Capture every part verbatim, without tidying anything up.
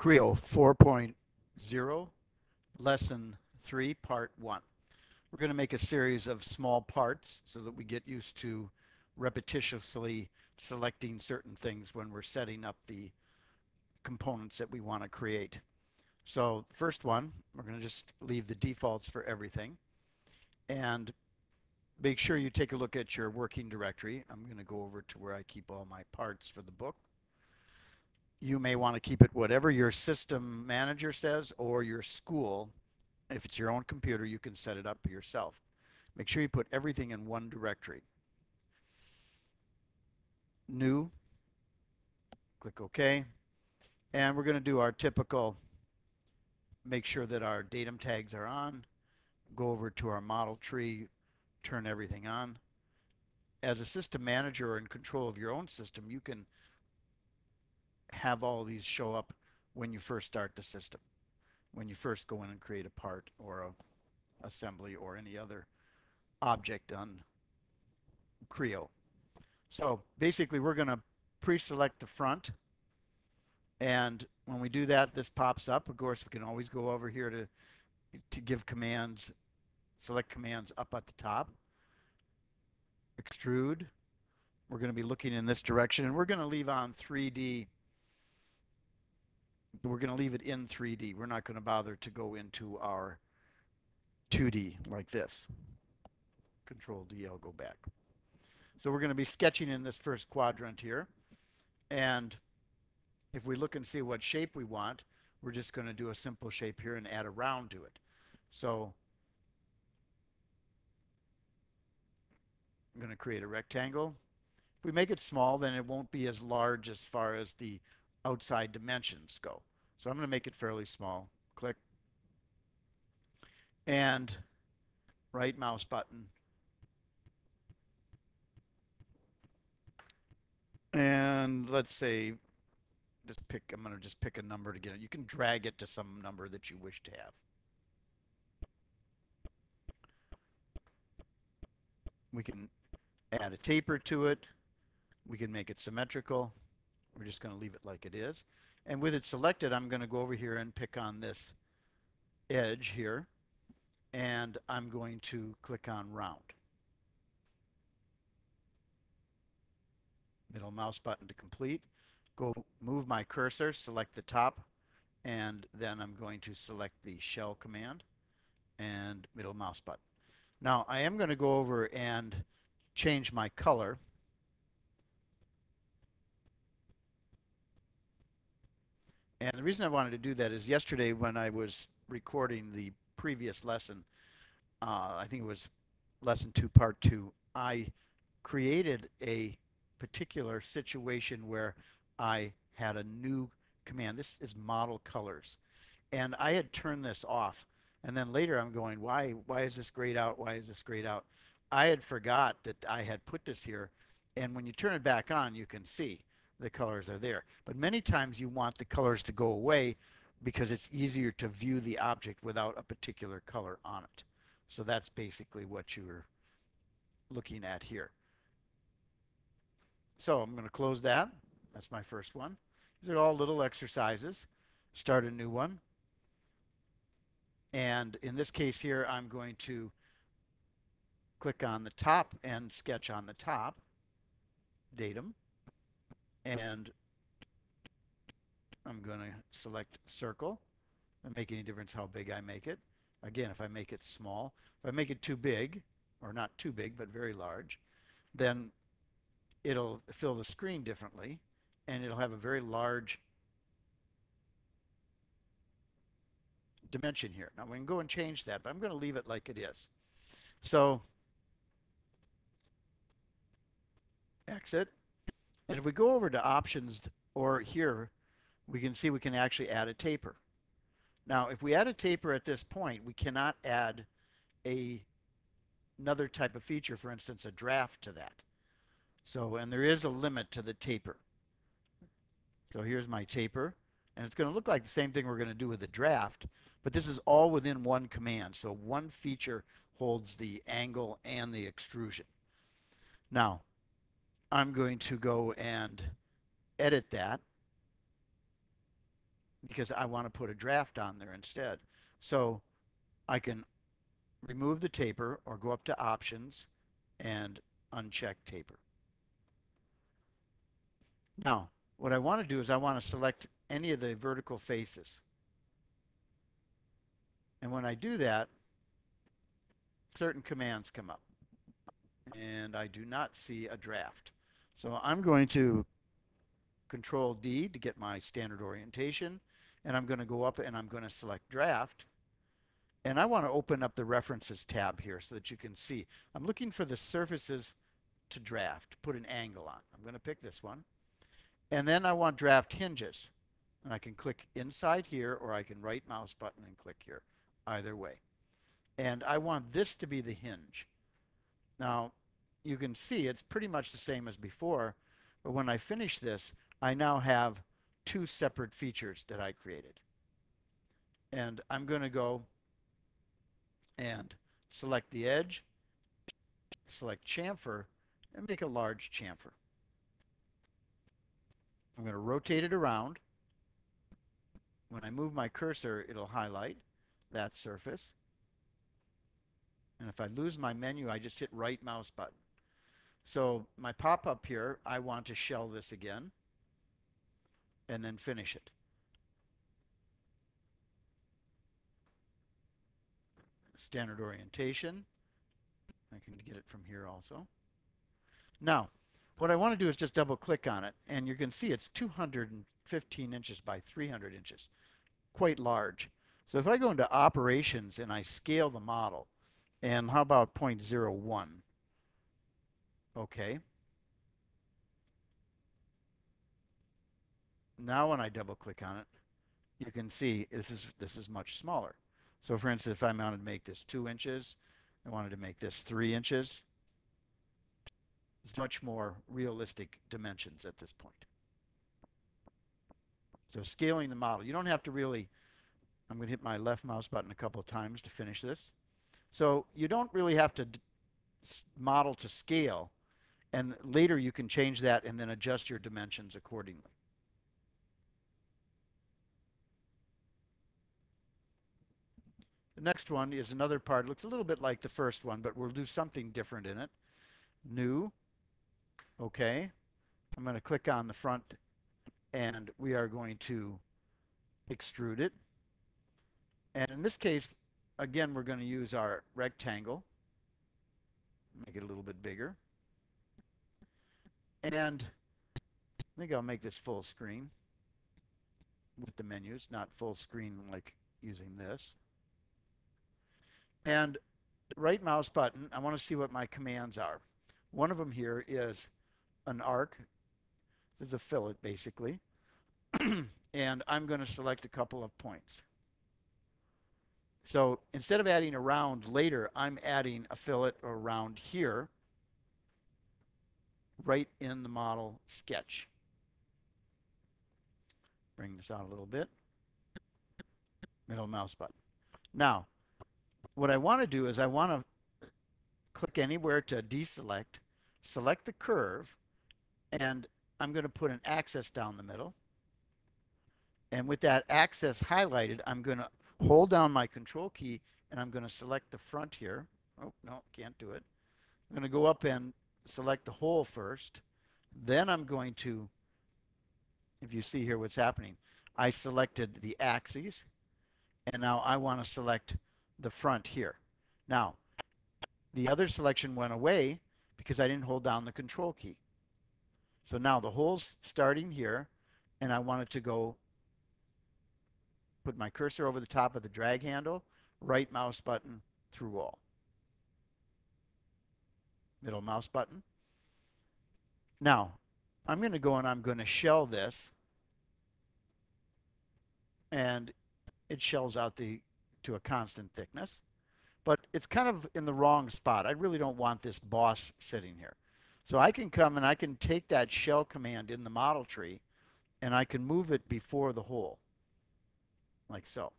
Creo four point oh, lesson three, part one. We're going to make a series of small parts so that we get used to repetitiously selecting certain things when we're setting up the components that we want to create. So first one, we're going to just leave the defaults for everything and make sure you take a look at your working directory. I'm going to go over to where I keep all my parts for the book. You may want to keep it whatever your system manager says or your school. If it's your own computer, you can set it up yourself. Make sure you put everything in one directory. New, click OK. And we're going to do our typical, make sure that our datum tags are on, go over to our model tree, turn everything on. As a system manager or in control of your own system, you can have all these show up when you first start the system, when you first go in and create a part or a assembly or any other object on Creo. So basically we're going to pre-select the front, and when we do that, this pops up. Of course, we can always go over here to to give commands, select commands up at the top. Extrude. We're going to be looking in this direction, and we're going to leave on three D. We're going to leave it in three D. We're not going to bother to go into our two D like this. Control D, I'll go back. So we're going to be sketching in this first quadrant here, and if we look and see what shape we want, we're just going to do a simple shape here and add a round to it. So I'm going to create a rectangle. If we make it small, then it won't be as large as far as the outside dimensions go. So I'm going to make it fairly small. Click. And right mouse button. And let's say, just pick, I'm going to just pick a number to get it. You can drag it to some number that you wish to have. We can add a taper to it. We can make it symmetrical. We're just going to leave it like it is. And with it selected, I'm going to go over here and pick on this edge here. And I'm going to click on round. Middle mouse button to complete. Go move my cursor, select the top, and then I'm going to select the shell command and middle mouse button. Now I am going to go over and change my color. And the reason I wanted to do that is yesterday when I was recording the previous lesson, uh, I think it was lesson two, part two, I created a particular situation where I had a new command. This is model colors. And I had turned this off. And then later I'm going, why, why is this grayed out? Why is this grayed out? I had forgot that I had put this here. And when you turn it back on, you can see the colors are there. But many times you want the colors to go away because it's easier to view the object without a particular color on it. So that's basically what you're looking at here. So I'm going to close that. That's my first one. These are all little exercises. Start a new one. And in this case here, I'm going to click on the top and sketch on the top, datum. And I'm going to select circle. It doesn't make any difference how big I make it. Again, if I make it small, if I make it too big, or not too big, but very large, then it'll fill the screen differently, and it'll have a very large dimension here. Now we can go and change that, but I'm going to leave it like it is. So exit. And if we go over to options or here, we can see we can actually add a taper. Now if we add a taper at this point, we cannot add a another type of feature, for instance a draft, to that. So, and there is a limit to the taper. So here's my taper, and it's going to look like the same thing we're going to do with the draft, but this is all within one command. So one feature holds the angle and the extrusion. Now I'm going to go and edit that because I want to put a draft on there instead. So I can remove the taper or go up to options and uncheck taper. Now, what I want to do is I want to select any of the vertical faces. And when I do that, certain commands come up. And I do not see a draft. So I'm going to Control D to get my standard orientation. And I'm going to go up and I'm going to select draft. And I want to open up the references tab here so that you can see. I'm looking for the surfaces to draft, put an angle on. I'm going to pick this one. And then I want draft hinges. And I can click inside here, or I can right mouse button and click here, either way. And I want this to be the hinge. Now, you can see it's pretty much the same as before, but when I finish this, I now have two separate features that I created. And I'm going to go and select the edge, select chamfer, and make a large chamfer. I'm going to rotate it around. When I move my cursor, it'll highlight that surface. And if I lose my menu, I just hit right mouse button. So my pop-up here, I want to shell this again and then finish it. Standard orientation. I can get it from here also. Now, what I want to do is just double click on it, and you can see it's two hundred fifteen inches by three hundred inches, quite large. So if I go into operations and I scale the model, and how about zero point zero one? Okay. Now when I double click on it, you can see this is this is much smaller. So for instance, if I wanted to make this two inches, I wanted to make this three inches. It's much more realistic dimensions at this point. So scaling the model, you don't have to really, I'm going to hit my left mouse button a couple of times to finish this. So you don't really have to d model to scale, and later you can change that and then adjust your dimensions accordingly. The next one is another part. It looks a little bit like the first one, but we'll do something different in it. New. Okay. I'm going to click on the front, and we are going to extrude it. And in this case, again, we're going to use our rectangle. Make it a little bit bigger. And I think I'll make this full screen with the menus, not full screen like using this. And right mouse button, I want to see what my commands are. One of them here is an arc. This is a fillet, basically. And I'm going to select a couple of points. So instead of adding a round later, I'm adding a fillet or round here, right in the model sketch. Bring this out a little bit. Middle mouse button. Now, what I want to do is I want to click anywhere to deselect, select the curve, and I'm going to put an axis down the middle. And with that axis highlighted, I'm going to hold down my control key and I'm going to select the front here. Oh, no, can't do it. I'm going to go up and select the whole first. Then I'm going to, if you see here what's happening, I selected the axes, and now I want to select the front here. Now, the other selection went away because I didn't hold down the control key. So now the hole's starting here, and I wanted to go put my cursor over the top of the drag handle, right mouse button, through all. Middle mouse button. Now, I'm going to go and I'm going to shell this, and it shells out the to a constant thickness, but it's kind of in the wrong spot. I really don't want this boss sitting here. So I can come and I can take that shell command in the model tree, and I can move it before the hole, like so.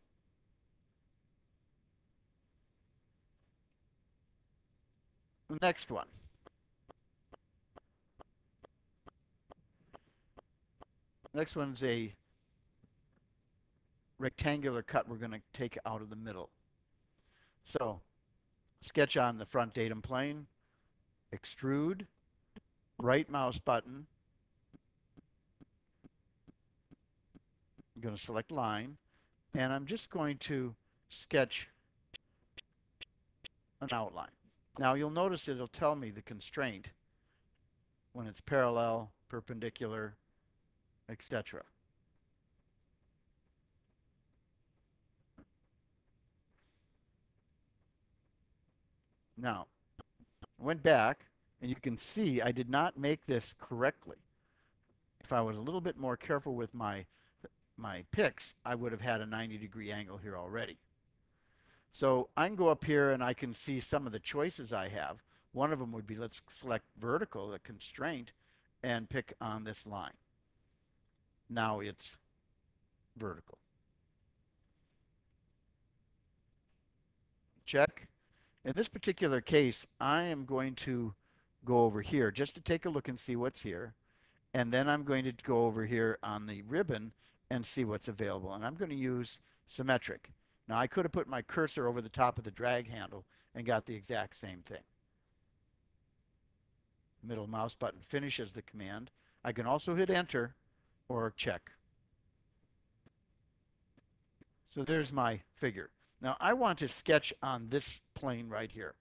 The next one. Next one's a rectangular cut we're going to take out of the middle. So sketch on the front datum plane, extrude, right mouse button. I'm going to select line, and I'm just going to sketch an outline. Now you'll notice it'll tell me the constraint when it's parallel, perpendicular, et cetera. Now, I went back, and you can see I did not make this correctly. If I was a little bit more careful with my my picks, I would have had a ninety degree angle here already. So I can go up here and I can see some of the choices I have. One of them would be, let's select vertical, the constraint, and pick on this line. Now it's vertical. Check. In this particular case, I am going to go over here just to take a look and see what's here. And then I'm going to go over here on the ribbon and see what's available. And I'm going to use symmetric. Now, I could have put my cursor over the top of the drag handle and got the exact same thing. Middle mouse button finishes the command. I can also hit enter or check. So there's my figure. Now, I want to sketch on this plane right here.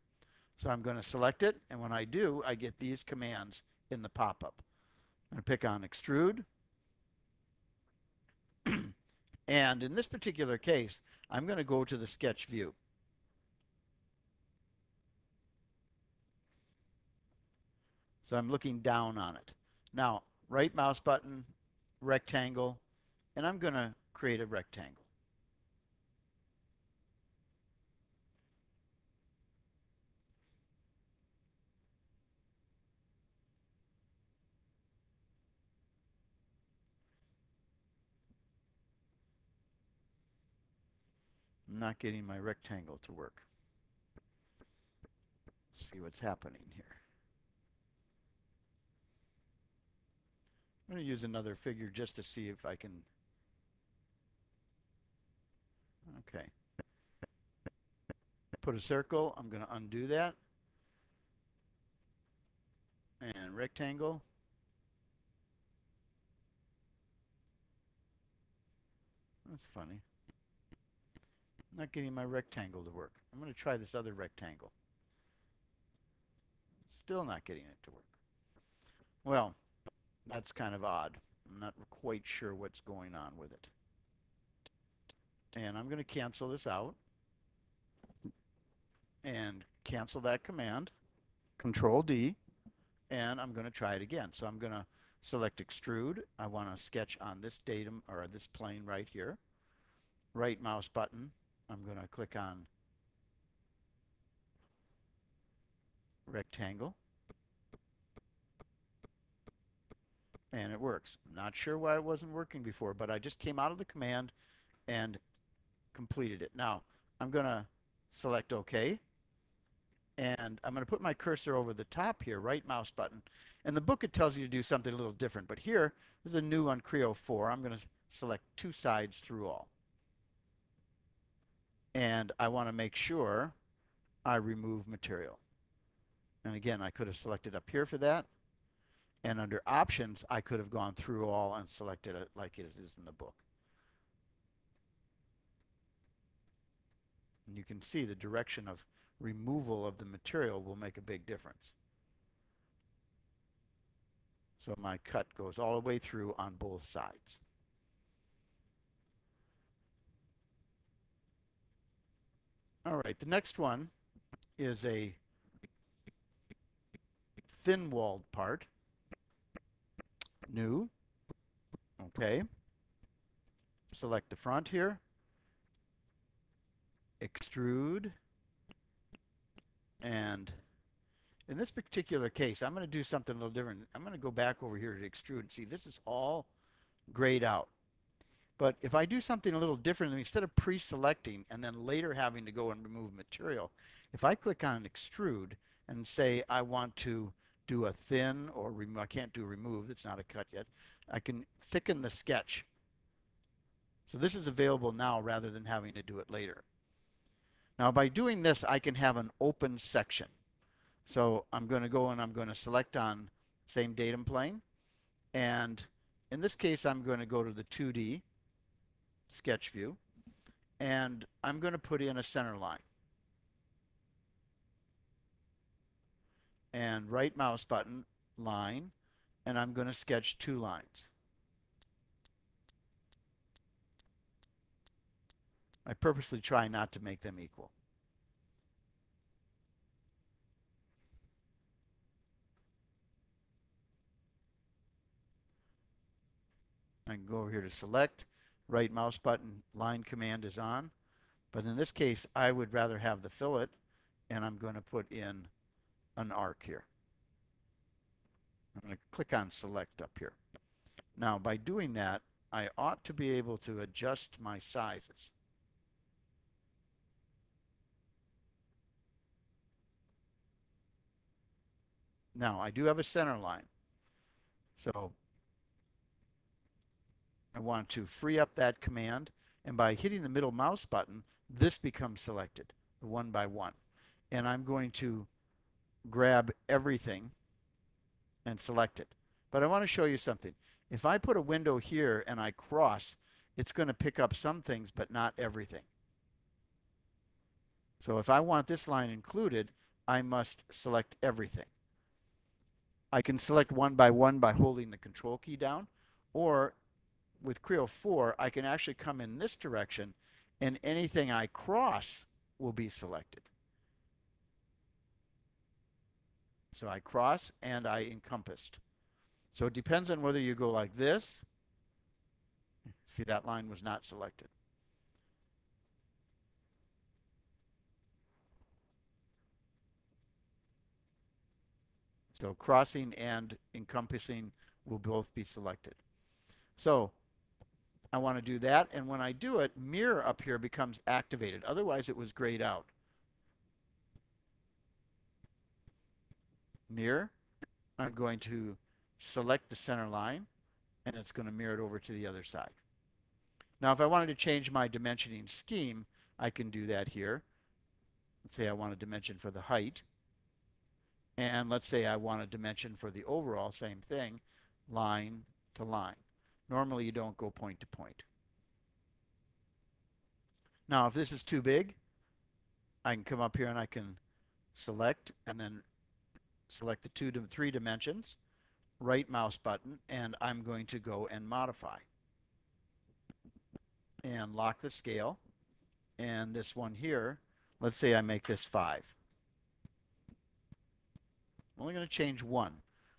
So I'm going to select it, and when I do, I get these commands in the pop-up. I'm going to pick on extrude. And in this particular case, I'm going to go to the sketch view. So I'm looking down on it. Now, right mouse button, rectangle, and I'm going to create a rectangle. Not getting my rectangle to work. Let's see what's happening here. I'm going to use another figure just to see if I can. Okay. Put a circle. I'm going to undo that. And rectangle. That's funny. Not getting my rectangle to work. I'm going to try this other rectangle. Still not getting it to work. Well, that's kind of odd. I'm not quite sure what's going on with it. And I'm going to cancel this out and cancel that command, Control D, and I'm going to try it again. So I'm going to select extrude. I want to sketch on this datum or this plane right here. Right mouse button. I'm going to click on rectangle, and it works. I'm not sure why it wasn't working before, but I just came out of the command and completed it. Now I'm going to select OK, and I'm going to put my cursor over the top here, right mouse button. In the book it tells you to do something a little different, but here there's a new on Creo four. I'm going to select two sides through all. And I want to make sure I remove material. And again, I could have selected up here for that. And under options, I could have gone through all and selected it like it is in the book. And you can see the direction of removal of the material will make a big difference. So my cut goes all the way through on both sides. All right, the next one is a thin-walled part. New. Okay. Select the front here. Extrude. And in this particular case, I'm going to do something a little different. I'm going to go back over here to extrude and see this is all grayed out. But if I do something a little different, instead of pre-selecting and then later having to go and remove material, if I click on extrude and say I want to do a thin or remove, I can't do remove, it's not a cut yet, I can thicken the sketch. So this is available now rather than having to do it later. Now by doing this, I can have an open section. So I'm going to go and I'm going to select on same datum plane. And in this case, I'm going to go to the two D sketch view, and I'm going to put in a center line. And right mouse button, line, and I'm going to sketch two lines. I purposely try not to make them equal. I can go over here to select, right mouse button, line command is on, but in this case I would rather have the fillet, and I'm going to put in an arc here. I'm going to click on select up here. Now by doing that, I ought to be able to adjust my sizes. Now I do have a center line, so I want to free up that command, and by hitting the middle mouse button, this becomes selected, the one by one, and I'm going to grab everything and select it. But I want to show you something. If I put a window here and I cross, it's going to pick up some things but not everything. So if I want this line included, I must select everything. I can select one by one by holding the control key down, or with Creo four, I can actually come in this direction and anything I cross will be selected. So I cross and I encompassed. So it depends on whether you go like this. See, that line was not selected. So crossing and encompassing will both be selected. So I want to do that, and when I do it, mirror up here becomes activated. Otherwise it was grayed out. Mirror, I'm going to select the center line, and it's going to mirror it over to the other side. Now if I wanted to change my dimensioning scheme, I can do that here. Let's say I want a dimension for the height, and let's say I want a dimension for the overall, same thing, line to line. Normally you don't go point to point. Now if this is too big, I can come up here and I can select, and then select the two to three dimensions, right mouse button, and I'm going to go and modify. And lock the scale, and this one here, let's say I make this five. I'm only going to change one.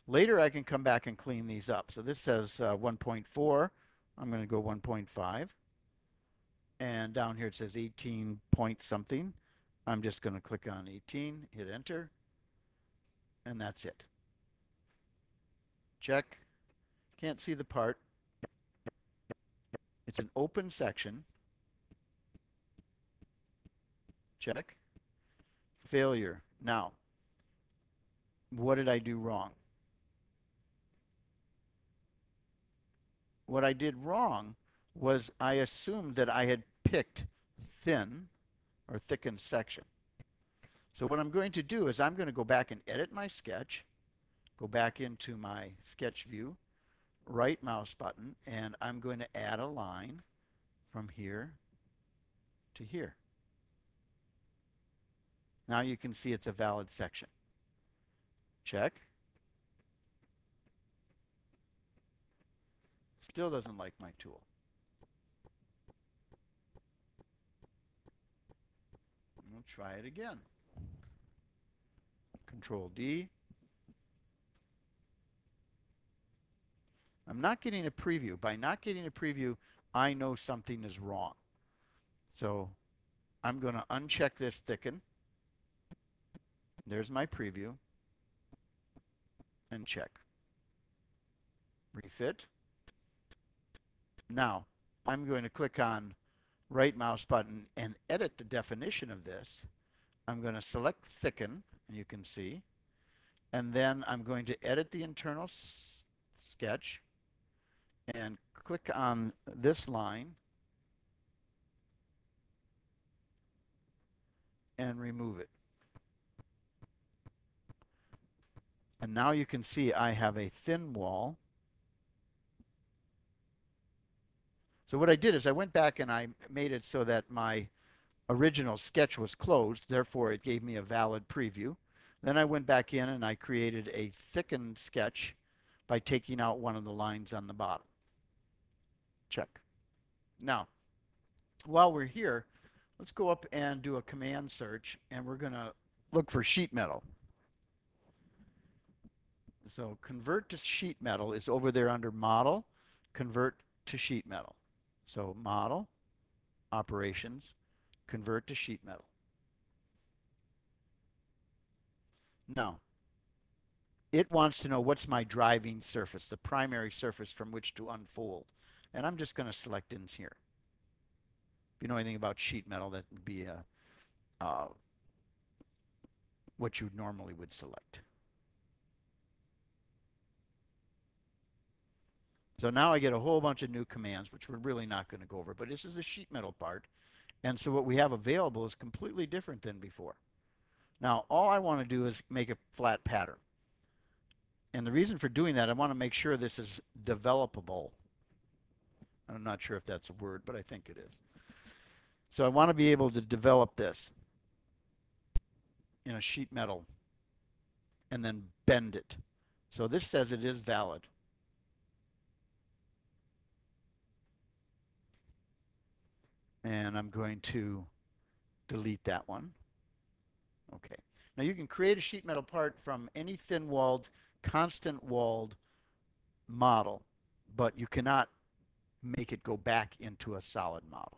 Later I can come back and clean these up. So this says uh, one point four, I'm going to go one point five. And down here it says eighteen point something. I'm just going to click on eighteen, hit enter. And that's it. Check. Can't see the part. It's an open section. Check. Failure. Now, what did I do wrong? What I did wrong was I assumed that I had picked thin or thickened section. So what I'm going to do is I'm going to go back and edit my sketch, go back into my sketch view, right mouse button, and I'm going to add a line from here to here. Now you can see it's a valid section. Check. Still doesn't like my tool. We'll try it again. Control D. I'm not getting a preview. By not getting a preview, I know something is wrong. So I'm going to uncheck this thicken. There's my preview. And check. Refit. Now I'm going to click on right mouse button and edit the definition of this. I'm going to select thicken. You can see, and then I'm going to edit the internal sketch and click on this line and remove it. And now you can see I have a thin wall. So what I did is I went back and I made it so that my original sketch was closed, therefore it gave me a valid preview. Then I went back in and I created a thickened sketch by taking out one of the lines on the bottom. Check. Now, while we're here, let's go up and do a command search, and we're going to look for sheet metal. So convert to sheet metal is over there under model, convert to sheet metal. So model, operations, convert to sheet metal. Now, it wants to know what's my driving surface, the primary surface from which to unfold. And I'm just going to select in here. If you know anything about sheet metal, that would be a, uh, what you normally would select. So now I get a whole bunch of new commands, which we're really not going to go over, but this is the sheet metal part. And so what we have available is completely different than before. Now, all I want to do is make a flat pattern. And the reason for doing that, I want to make sure this is developable. I'm not sure if that's a word, but I think it is. So I want to be able to develop this in a sheet metal and then bend it. So this says it is valid. And I'm going to delete that one. Okay. Now you can create a sheet metal part from any thin-walled, constant-walled model, but you cannot make it go back into a solid model.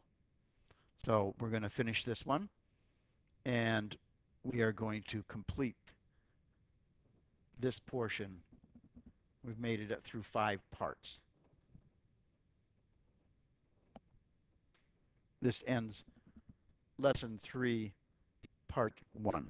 So we're going to finish this one, and we are going to complete this portion. We've made it up through five parts. This ends lesson three, part one.